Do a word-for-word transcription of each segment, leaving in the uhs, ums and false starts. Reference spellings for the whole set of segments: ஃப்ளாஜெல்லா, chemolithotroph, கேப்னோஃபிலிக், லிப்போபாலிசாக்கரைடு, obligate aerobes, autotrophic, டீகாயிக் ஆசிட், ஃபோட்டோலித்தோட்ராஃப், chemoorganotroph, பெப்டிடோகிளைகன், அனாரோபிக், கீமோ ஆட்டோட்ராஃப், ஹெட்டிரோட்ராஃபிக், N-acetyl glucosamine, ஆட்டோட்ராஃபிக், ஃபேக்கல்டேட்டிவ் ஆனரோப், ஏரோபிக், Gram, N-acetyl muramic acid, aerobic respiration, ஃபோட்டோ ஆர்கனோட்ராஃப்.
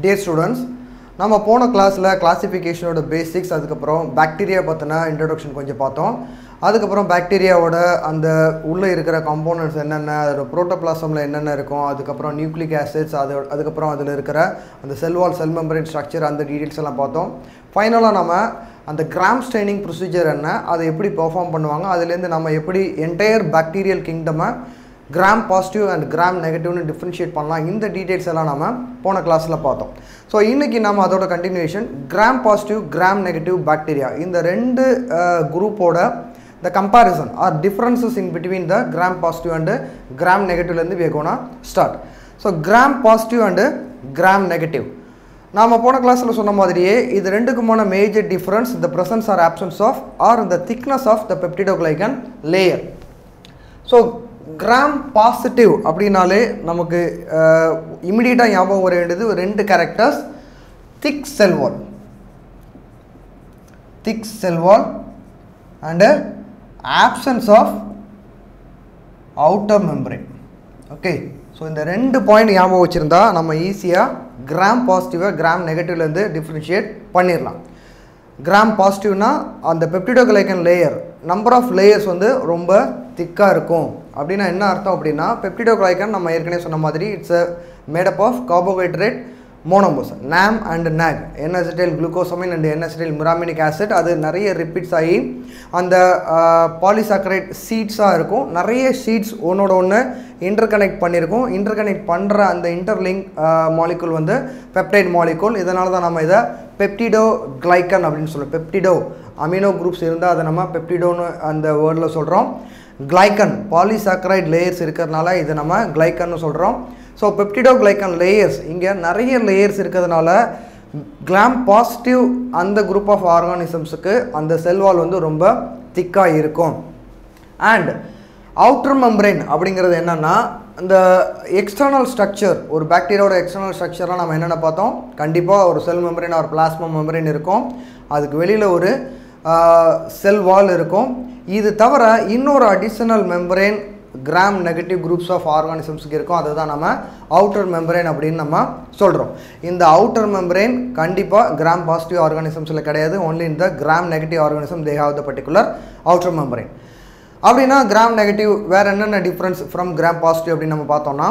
Dear students, நம்ம போன கிளாஸில் கிளாஸிஃபிகேஷனோட பேசிக்ஸ், அதுக்கப்புறம் பாக்டீரியா பற்றின இன்ட்ரடக்ஷன் கொஞ்சம் பார்த்தோம். அதுக்கப்புறம் பாக்டீரியாவோட அந்த உள்ளே இருக்கிற காம்போனன்ட்ஸ் என்னென்ன, அதோட புரோட்டோபிளாசமில் என்னென்ன இருக்கும், அதுக்கப்புறம் நியூக்ளிக் ஆசிட்ஸ், அது அதுக்கப்புறம் அதில் இருக்கிற அந்த cell wall, cell membrane structure, அந்த டீட்டெயில்ஸ் எல்லாம் பார்த்தோம். ஃபைனலாக நம்ம அந்த கிராம் ஸ்டெய்னிங் ப்ரொசீஜர் என்ன, அதை எப்படி பெர்ஃபார்ம் பண்ணுவாங்க, அதுலேருந்து நம்ம எப்படி என்டையர் பாக்டீரியல் கிங்டமை கிராம் பாசிட்டிவ் அண்ட் கிராம் நெகட்டிவ்னு டிஃப்ரென்ஷியேட் பண்ணலாம், இந்த டீட்டெயில்ஸ் எல்லாம் நம்ம போன கிளாஸில் பார்த்தோம். ஸோ இன்றைக்கி நம்ம அதோட continuation gram positive gram negative bacteria, இந்த ரெண்டு குரூப்போட the comparison or differences in between the gram positive and gram நெகட்டிவ்லேருந்து வேகோனா start. So gram positive and gram negative, நாம் போன கிளாஸில் சொன்ன மாதிரியே இது ரெண்டுக்குமான major difference the presence or absence of or the thickness of the பெப்டிடோகிளைகன் layer. So gram positive அப்படின்னாலே நமக்கு இமிடியேட்டாக ஞாபகம் வர வேண்டியது ரெண்டு characters, thick cell wall thick cell wall and options of outer membrane. Okay, so இந்த ரெண்டு பாயிண்ட் ஞாபகம் வச்சுருந்தா நம்ம ஈஸியாக கிராம் பாசிட்டிவை கிராம் நெகட்டிவ்லேருந்து டிஃப்ரென்ஷியேட் பண்ணிடலாம். கிராம் பாசிட்டிவ்னா அந்த பெப்டிடோகிளைகன் layer number of layers வந்து ரொம்ப திக்காக இருக்கும். அப்படின்னா என்ன அர்த்தம் அப்படின்னா, பெப்டிடோகிளைகன் நம்ம ஏற்கனவே சொன்ன மாதிரி it's a made up of carbohydrate monomers NAM and NAG, N-acetyl glucosamine and N-acetyl muramic acid. அது நிறைய ரிப்பீட்ஸ் ஆகி அந்த பாலிசாக்கரைட் சீட்ஸாக இருக்கும், நிறைய சீட்ஸ் ஒன்றோட ஒன்று இன்டர்கனெக்ட் பண்ணியிருக்கும். இன்டர்கனெக்ட் பண்ணுற அந்த இன்டர்லிங்க் மாலிகுல் வந்து பெப்டைட் மாலிகுல். இதனால தான் நம்ம இதை பெப்டிடோகிளைகன் அப்படின்னு சொல்லுவோம். பெப்டிடோ அமினோ குரூப்ஸ் இருந்தால் அதை நம்ம பெப்டிடோன்னு அந்த வேர்டில் சொல்கிறோம். கிளைக்கன் பாலிசாக்கரைட் லேயர்ஸ் இருக்கிறதுனால இதை நம்ம கிளைக்கன்னு சொல்கிறோம். ஸோ பெப்டிடோகிளைகன் லேயர்ஸ் இங்கே நிறைய லேயர்ஸ் இருக்கிறதுனால கிராம் பாசிட்டிவ் அந்த குரூப் ஆஃப் ஆர்கானிசம்ஸுக்கு அந்த செல்வால் வந்து ரொம்ப திக்காக இருக்கும். அண்ட் அவுட்டர் மெம்பரேன் அப்படிங்கிறது என்னென்னா, இந்த எக்ஸ்டர்னல் ஸ்ட்ரக்சர், ஒரு பாக்டீரியாவோட எக்ஸ்டர்னல் ஸ்ட்ரக்சர்லாம் நம்ம என்னென்ன பார்த்தோம், கண்டிப்பாக ஒரு செல் மெம்பரேன் ஒரு பிளாஸ்மா மெம்பரேன் இருக்கும், அதுக்கு வெளியில் ஒரு செல் வால் இருக்கும். இது தவிர இன்னொரு additional membrane gram negative groups of ஆர்கானிசம்ஸுக்கு இருக்கும், அதை தான் நம்ம அவுட்டர் மெம்பரேன் அப்படின்னு நம்ம சொல்கிறோம். இந்த அவுட்டர் மெம்பரேன் கண்டிப்பாக கிராம் பாசிட்டிவ் ஆர்கானிசம்ஸில் கிடையாது. ஒன்லி இந்த gram negative organism they have the particular outer membrane. அப்படின்னா கிராம் நெகட்டிவ் வேறு என்னென்ன டிஃப்ரென்ஸ் ஃப்ரம் கிராம் பாசிட்டிவ் அப்படின்னு நம்ம பார்த்தோம்னா,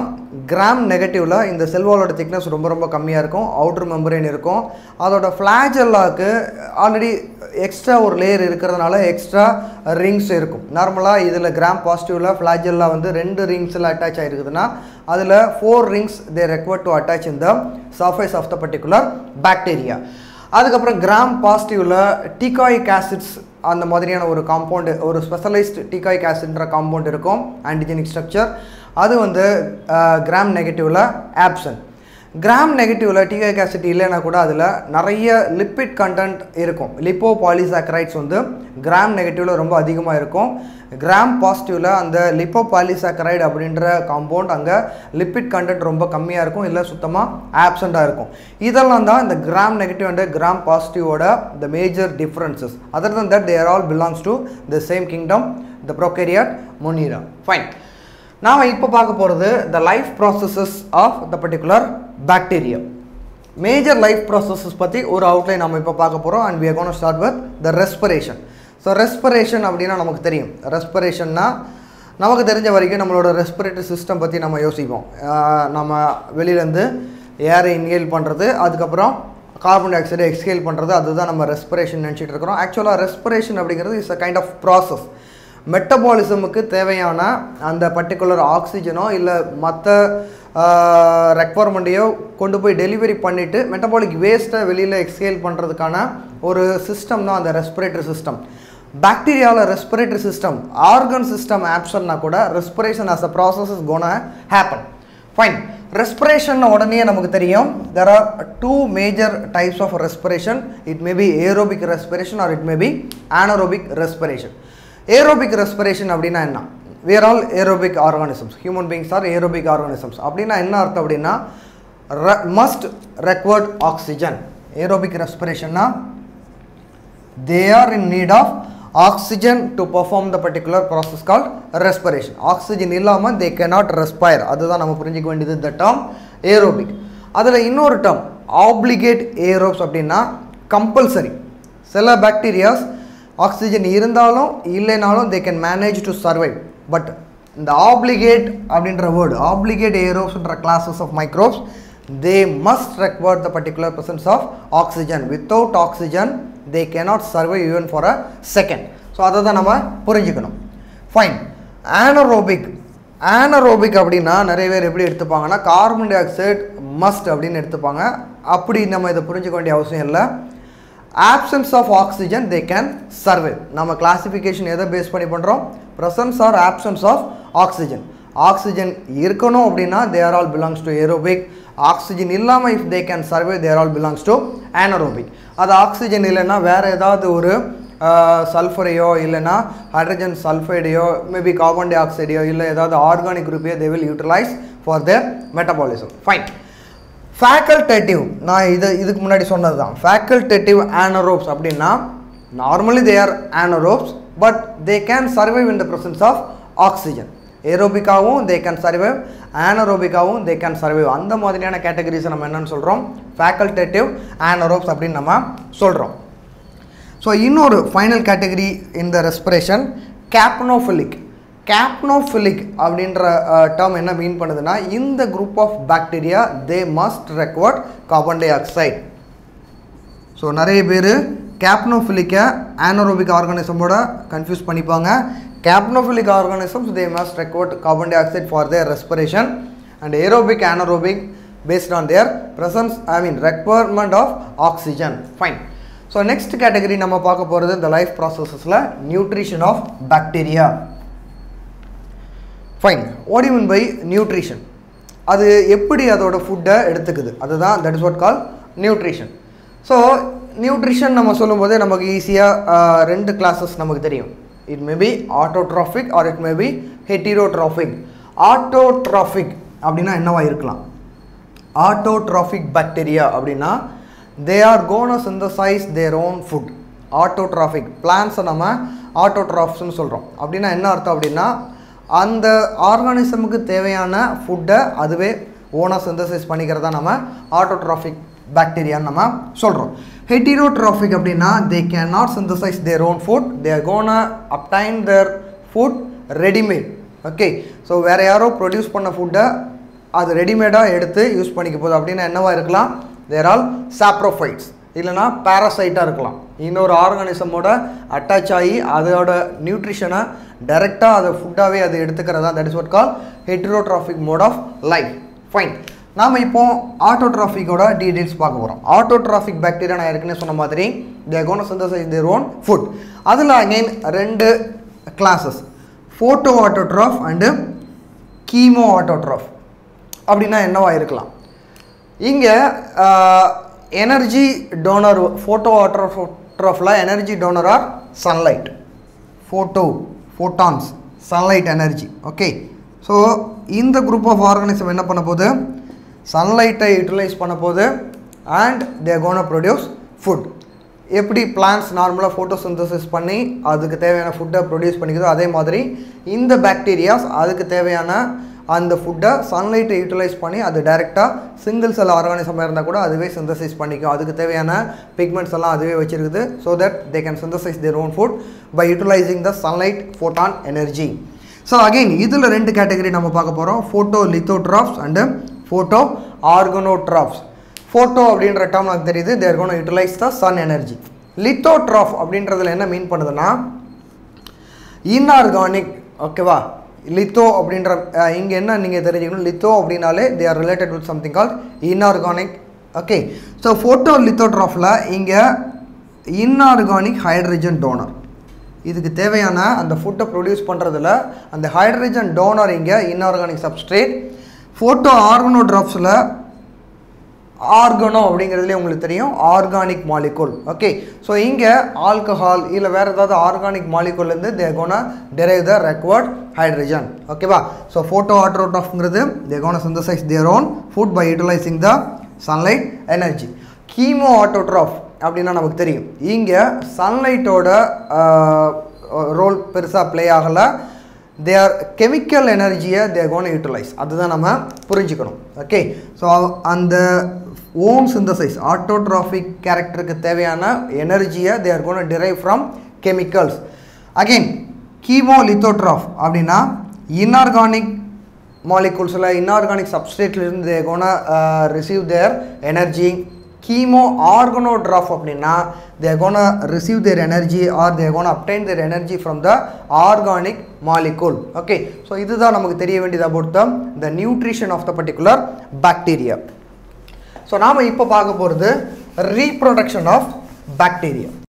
கிராம் நெகட்டிவில் இந்த செல்வாலோட திக்னஸ் ரொம்ப ரொம்ப கம்மியாக இருக்கும், அவுட்டர் மெம்பரேன் இருக்கும், அதோட ஃப்ளாஜெல்லாவுக்கு ஆல்ரெடி எக்ஸ்ட்ரா ஒரு லேயர் இருக்கிறதுனால எக்ஸ்ட்ரா ரிங்ஸ் இருக்கும். நார்மலாக இதில் கிராம் பாசிட்டிவில் ஃப்ளாஜெல்லா வந்து ரெண்டு ரிங்ஸில் அட்டாச் ஆகிருக்குதுன்னா அதில் four rings they require to attach in the surface of the particular bacteria. அதுக்கப்புறம் கிராம் பாசிட்டிவில் டீகாயிக் ஆசிட்ஸ் அந்த மாதிரியான ஒரு காம்பவுண்டு, ஒரு ஸ்பெஷலைஸ்டு டீகாயிக் ஆசிட்ன்ற காம்பவுண்ட் இருக்கும், ஆன்டிஜெனிக் ஸ்ட்ரக்சர். அது வந்து கிராம் நெகட்டிவில் ஆப்சன்ட். கிராம் நெகட்டிவில் டீகாயிக் ஆசிட் இல்லைன்னா கூட அதில் நிறைய லிப்பிட் கண்டென்ட் இருக்கும். லிப்போபாலிசாக்கரைட்ஸ் வந்து கிராம் நெகட்டிவில் ரொம்ப அதிகமாக இருக்கும். கிராம் பாசிட்டிவில் அந்த லிப்போபாலிசாக்கரைடு அப்படின்ற காம்பவுண்ட் அங்கே லிப்பிட் கண்டென்ட் ரொம்ப கம்மியாக இருக்கும், இல்லை சுத்தமாக ஆப்சண்ட்டாக இருக்கும். இதெல்லாம் தான் இந்த கிராம் நெகட்டிவ் அண்ட் கிராம் பாசிட்டிவோட the major differences. Other than that they're all belongs to the same kingdom, the prokaryote Monera. Fine, நாம் இப்போ பார்க்க போகிறது the life processes of the particular bacteria. Major life processes பற்றி ஒரு outline நம்ம இப்போ பார்க்க போகிறோம். And we are gonna start with the respiration. So respiration அப்படின்னா நமக்கு தெரியும், ரெஸ்பிரேஷன்னா நமக்கு தெரிஞ்ச வரைக்கும் நம்மளோட ரெஸ்பிரேட்டரி சிஸ்டம் பற்றி நம்ம யோசிப்போம். நம்ம வெளியிலேருந்து ஏரை இன்ஹேல் பண்ணுறது, அதுக்கப்புறம் கார்பன் டை ஆக்சைடை எக்ஸ்ஹேல் பண்ணுறது, அதுதான் நம்ம ரெஸ்பிரேஷன் நினச்சிட்டு இருக்கிறோம். ஆக்சுவலாக ரெஸ்பிரேஷன் அப்படிங்கிறது is a kind of process. மெட்டபாலிசமுக்கு தேவையான அந்த பர்டிகுலர் ஆக்சிஜனோ இல்லை மற்ற ரெக்வயர்மெண்ட்டையோ கொண்டு போய் டெலிவரி பண்ணிவிட்டு மெட்டபாலிக் வேஸ்ட்டை வெளியில் எக்ஸ்ஹேல் பண்ணுறதுக்கான ஒரு சிஸ்டம் தான் அந்த ரெஸ்பிரேட்டரி சிஸ்டம். பாக்டீரியாவில் ரெஸ்பிரேட்டரி சிஸ்டம், ஆர்கன் சிஸ்டம் ஆப்ஷன்னா கூட respiration as a process is gonna happen. Fine, respiration உடனே நமக்கு தெரியும். There are two major types of respiration. It may be ஏரோபிக் respiration or it may be அனாரோபிக் respiration. ஏரோபிக் respiration அப்படின்னா என்ன, we are all aerobic organisms, human beings are aerobic organisms. அப்படின்னா என்ன அர்த்தம் அப்படின்னா must require oxygen. aerobic respiration na they are in need of oxygen to perform the particular process called respiration. oxygen illama they cannot respire, adha dhaan namu purinjikka vendiyathu the term aerobic. adula innoru term obligate aerobes அப்படின்னா compulsory. சில bacterias oxygen இருந்தாலும் இல்லைனாலும் they can manage to survive. But இந்த obligate அப்படின்ற word, obligate ஏரோப்ஸ்ன்ற classes of microbes, they must require the particular presence of oxygen. Without oxygen they cannot survive even for a second. So அதை தான் நம்ம புரிஞ்சுக்கணும். Fine. Anaerobic, anaerobic அப்படின்னா நிறைய பேர் எப்படி எடுத்துப்பாங்கன்னா கார்பன் டை ஆக்சைடு மஸ்ட் அப்படின்னு எடுத்துப்பாங்க. அப்படி நம்ம இதை புரிஞ்சுக்க வேண்டிய அவசியம் இல்லை. Absence of oxygen they can survive. நம்ம கிளாஸிஃபிகேஷன் எதை பேஸ் பண்ணி பண்ணுறோம்? Presence or absence of oxygen. Oxygen இருக்கணும் அப்படின்னா they are all belongs to ஏரோபிக். Oxygen இல்லாமல் if they can survive they're all belongs to anaerobic. அது ஆக்சிஜன் இல்லைன்னா வேறு ஏதாவது ஒரு சல்ஃபரையோ இல்லைன்னா ஹைட்ரஜன் சல்ஃபைடையோ மேபி கார்பன் டை ஆக்சைடையோ இல்லை ஏதாவது ஆர்கானிக் குரூப்பையோ they will utilise for their metabolism. Fine. Facultative, நான் இது இதுக்கு முன்னாடி சொன்னது தான். ஃபேக்கல்டேட்டிவ் ஆனரோப்ஸ் அப்படின்னா normally they are anaerobes but they can survive in the presence of oxygen. ஏரோபிக்காகவும் தே கேன் சர்வைவ், ஆனரோபிக்காகவும் தே கேன் சர்வைவ். அந்த மாதிரியான கேட்டகரிஸை நம்ம என்னென்னு சொல்கிறோம்? ஃபேக்கல்டேட்டிவ் ஆனரோப்ஸ் அப்படின்னு நம்ம சொல்கிறோம். ஸோ இன்னொரு final category in the respiration, கேப்னோஃபிலிக். கேப்னோஃபிலிக் அப்படின்ற டேர்ம் என்ன மீன் பண்ணுதுன்னா, இந்த group of bacteria they must require carbon dioxide. So நிறைய பேர் கேப்னோஃபிலிக்கை ஆனரோபிக் ஆர்கானிசமோட கன்ஃபியூஸ் பண்ணிப்பாங்க. கேப்னோஃபிலிக் organisms they must require carbon dioxide for their respiration and ஏரோபிக் anaerobic based on their presence I mean requirement of oxygen. Fine. So next category நம்ம பார்க்க போகிறது இந்த life ப்ராசஸஸில் nutrition of bacteria. Fine. What you mean by nutrition? அது எப்படி அதோட ஃபுட்டை எடுத்துக்குது, அதுதான் that is what call nutrition. So nutrition நம்ம சொல்லும்போதே நமக்கு ஈஸியாக ரெண்டு கிளாஸஸ் நமக்கு தெரியும். It may be ஆட்டோட்ராஃபிக் or it may be ஹெட்டிரோட்ராஃபிக். ஆட்டோட்ராஃபிக் அப்படின்னா என்னவா இருக்கலாம்? ஆட்டோட்ராஃபிக் பாக்டீரியா அப்படின்னா they are gonna synthesise their own food. ஆட்டோட்ராஃபிக் பிளான்ஸை நம்ம ஆட்டோட்ராஃப்ஸ்ன்னு சொல்கிறோம். அப்படின்னா என்ன அர்த்தம் அப்படின்னா அந்த ஆர்கானிசமுக்கு தேவையான ஃபுட்டை அதுவே ஓனாக சிந்தசைஸ் பண்ணிக்கிறதா நம்ம ஆட்டோட்ராஃபிக் பாக்டீரியான்னு நம்ம சொல்கிறோம். ஹெட்டிரோட்ராஃபிக் அப்படின்னா they can not synthesise their own food, they are gonna obtain their food readymade. Okay. So வேறு யாரோ ப்ரொடியூஸ் பண்ண ஃபுட்டை அது ரெடிமேடாக எடுத்து யூஸ் பண்ணிக்க போகுது. அப்படின்னா என்னவாக இருக்கலாம்? தேர் ஆல் சாப்ரோஃபைட்ஸ், இல்லைனா பேராசைட்டாக இருக்கலாம். இன்னொரு ஆர்கானிசமோட அட்டாச் ஆகி அதோட நியூட்ரிஷனை டைரெக்டாக அதை ஃபுட்டாகவே அது எடுத்துக்கிறதா that is what call heterotrophic mode of life. Fine. நாம் இப்போ ஆட்டோட்ராஃபிக்கோட டீடைல்ஸ் பார்க்க போகிறோம். ஆட்டோட்ராஃபிக் பாக்டீரியா நான் ஏற்கனவே சொன்ன மாதிரி they gonna synthesise their own food. அதில் அகைன் ரெண்டு classes, photo autotroph and கீமோ ஆட்டோட்ராஃப். அப்படின்னா என்னவாக இருக்கலாம்? இங்கே எனர்ஜி டோனர் ஃபோட்டோ ஆட்டோட்ரோஃபில் energy donor are sunlight, photo photons sunlight energy. Okay. So இந்த குரூப் ஆஃப் ஆர்கானிசம் என்ன பண்ண போகுது? சன்லைட்டை யூட்டிலைஸ் பண்ண போகுது and they gonna produce food. எப்படி பிளான்ஸ் நார்மலாக ஃபோட்டோ சிந்தசிஸ் பண்ணி அதுக்கு தேவையான ஃபுட்டை ப்ரொடியூஸ் பண்ணிக்குதோ அதே மாதிரி இந்த பாக்டீரியாஸ் அதுக்கு தேவையான அந்த ஃபுட்டை சன்லைட்டை யூட்டிலைஸ் பண்ணி அது டைரெக்டாக சிங்கிள் செல் ஆர்கானிசமாக இருந்தால் கூட அதுவே சிந்தசைஸ் பண்ணிக்கும். அதுக்கு தேவையான பிக்மெண்ட்ஸ் எல்லாம் அதுவே வச்சுருக்குது. So that they can synthesise their own food by utilising the sunlight photon energy. So again இதில் ரெண்டு கேட்டகரி நம்ம பார்க்க போகிறோம், photolithotrophs and photo organotrophs. Photo அப்படின்ற டேர்ம் நமக்கு தெரியுது, they're gonna utilise the sun energy. Lithotroph அப்படின்றதுல என்ன மீன் பண்ணுதுன்னா இன்ஆர்கானிக். ஓகேவா? லித்தோ அப்படின்ற இங்கே என்ன நீங்கள் தெரிஞ்சுக்கணும், லித்தோ அப்படின்னாலே they are related with something call inorganic. Okay. So photo லித்தோட்ராஃபில் இங்கே இன்ஆர்கானிக் ஹைட்ரஜன் டோனர், இதுக்கு தேவையான அந்த ஃபுட்டை ப்ரொடியூஸ் பண்ணுறதுல அந்த ஹைட்ரஜன் டோனர் இங்கே இன்ஆர்கானிக் சப்ஸ்ட்ரேட். ஃபோட்டோ ஆர்கனோட்ராஃப்ஸில் ஆர்கனோ அப்படிங்கிறதுலேயே உங்களுக்கு தெரியும் ஆர்கானிக் மாலிகூல். ஓகே. ஸோ இங்கே ஆல்கஹால் இல்லை வேறு ஏதாவது ஆர்கானிக் மாலிகூல்லேருந்து they gonna derive the required hydrogen. ஓகேவா? ஸோ ஃபோட்டோ ஆட்டோட்ராஃப்ங்கிறது they gonna synthesise their own food by utilising the sunlight energy. கீமோ ஆட்டோட்ராஃப் அப்படின்னா நமக்கு தெரியும், இங்கே சன்லைட்டோட ரோல் பெருசாக ப்ளே ஆகலை, their chemical energy they are going to utilize. That is what we have to do. Okay. So, and the ohm synthesis, autotrophic character energy they are going to derive from chemicals. Again, chemolithotroph, inorganic molecules, inorganic substrate, they are going to uh, receive their energy. Chemoorganotroph, they are going to receive their energy or they are going to obtain their energy from the organic molecule. Okay, so this is about the nutrition of the particular bacteria. So, now we will talk about the reproduction of bacteria.